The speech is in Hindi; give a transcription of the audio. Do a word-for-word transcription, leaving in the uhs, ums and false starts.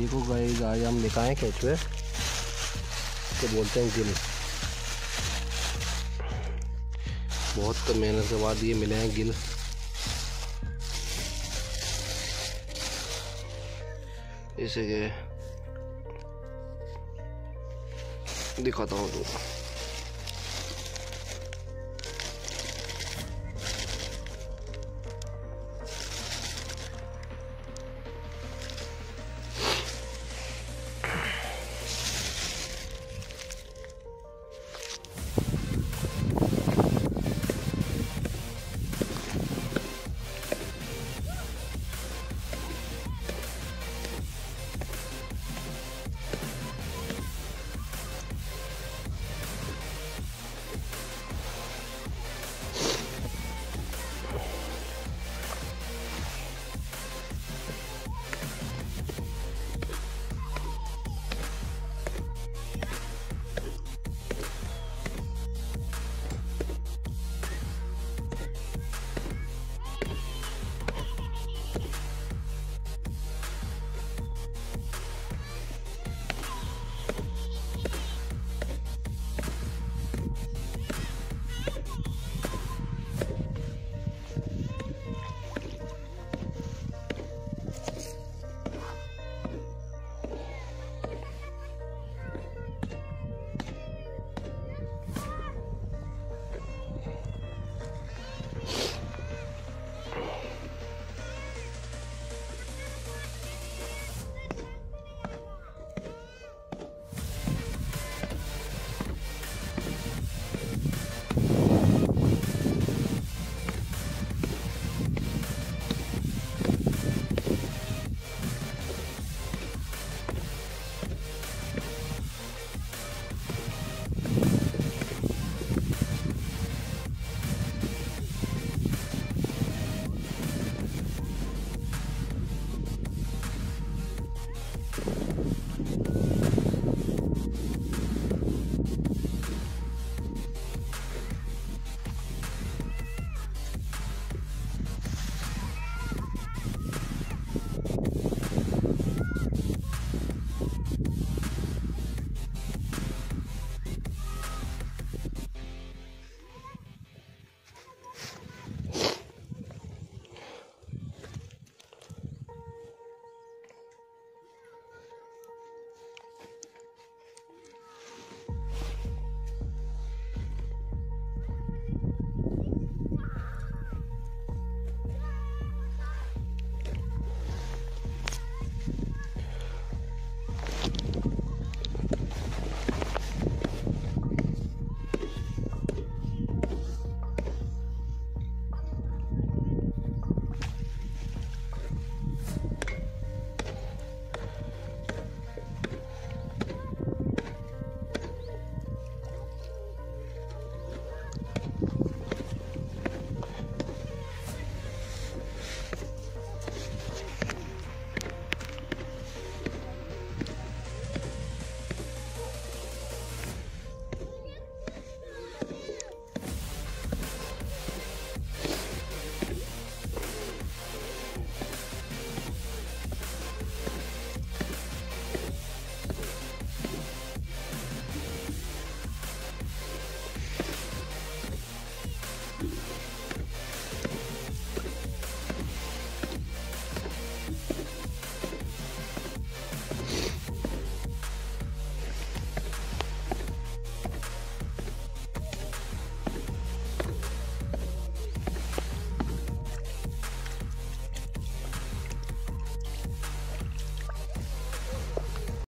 देखो गाइस, आज हम निकाय केचुए तो बोलते हैं गिल। बहुत कम मेहनत के बाद ये मिले हैं गिल। इसे के दिखाता हूँ तुमको।